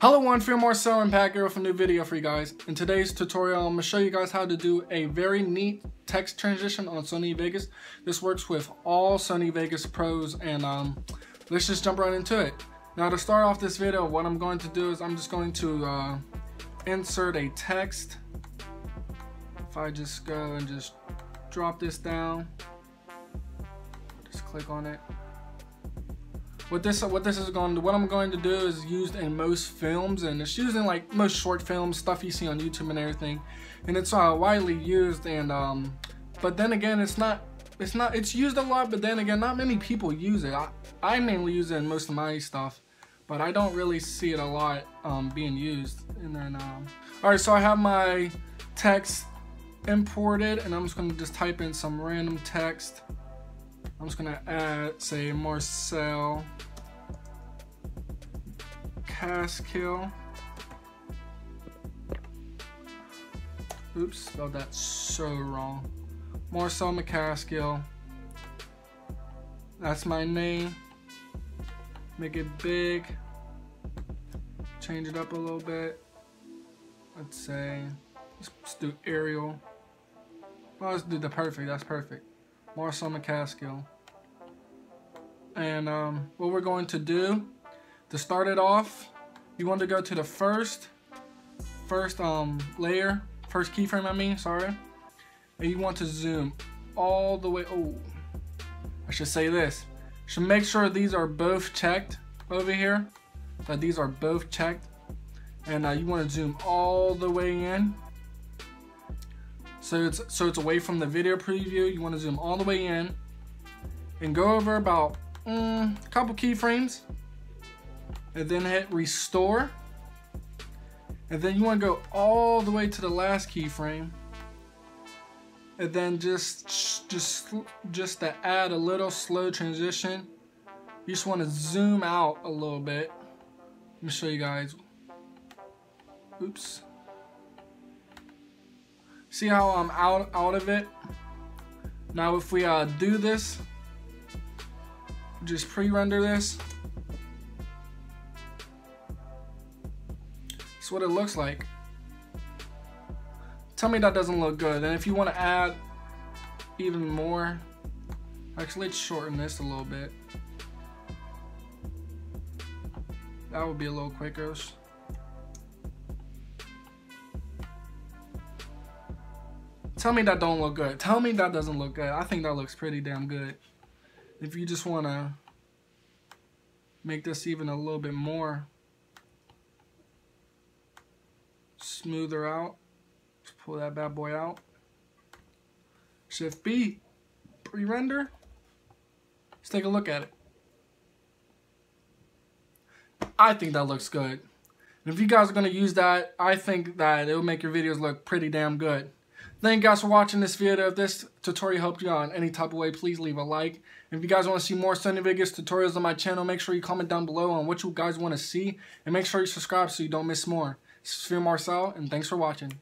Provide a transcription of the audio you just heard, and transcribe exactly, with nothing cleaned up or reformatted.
Hello, I'm Fear Marcel and back here with a new video for you guys. In today's tutorial, I'm going to show you guys how to do a very neat text transition on Sony Vegas. This works with all Sony Vegas Pros, and um, let's just jump right into it. Now, to start off this video, what I'm going to do is I'm just going to uh, insert a text. If I just go and just drop this down, just click on it. What this, what this is going to, what I'm going to do is used in most films, and it's used in like most short films, stuff you see on YouTube and everything, and it's uh, widely used. And um, but then again, it's not, it's not, it's used a lot. But then again, not many people use it. I, I mainly use it in most of my stuff, but I don't really see it a lot um, being used. And then, um, all right, so I have my text imported, and I'm just going to just type in some random text. I'm just gonna add, say, Marcel McCaskill. Oops, spelled that so wrong. Marcel McCaskill. That's my name. Make it big. Change it up a little bit. Let's say, let's, let's do Arial. Well, let's do the perfect. That's perfect. Marcel McCaskill. And um, what we're going to do to start it off, you want to go to the first first um, layer, first keyframe I mean, sorry. And you want to zoom all the way, oh, I should say this. Should make sure these are both checked over here, that these are both checked. And uh, you want to zoom all the way in. So it's, so it's away from the video preview. You want to zoom all the way in and go over about mm, a couple keyframes, and then hit restore. And then you want to go all the way to the last keyframe, and then just just just to add a little slow transition, you just want to zoom out a little bit. Let me show you guys. Oops. See how I'm out out of it? Now if we uh, do this, just pre-render this. That's what it looks like. Tell me that doesn't look good. And if you want to add even more, actually let's shorten this a little bit. That would be a little quicker. Tell me that don't look good. Tell me that doesn't look good. I think that looks pretty damn good. If you just want to make this even a little bit more smoother out, just pull that bad boy out. Shift B, pre-render. Let's take a look at it. I think that looks good. And if you guys are going to use that, I think that it'll make your videos look pretty damn good. Thank you guys for watching this video. If this tutorial helped you out in any type of way, please leave a like. If you guys want to see more Sony Vegas tutorials on my channel, make sure you comment down below on what you guys want to see. And make sure you subscribe so you don't miss more. This is Fear Marcel, and thanks for watching.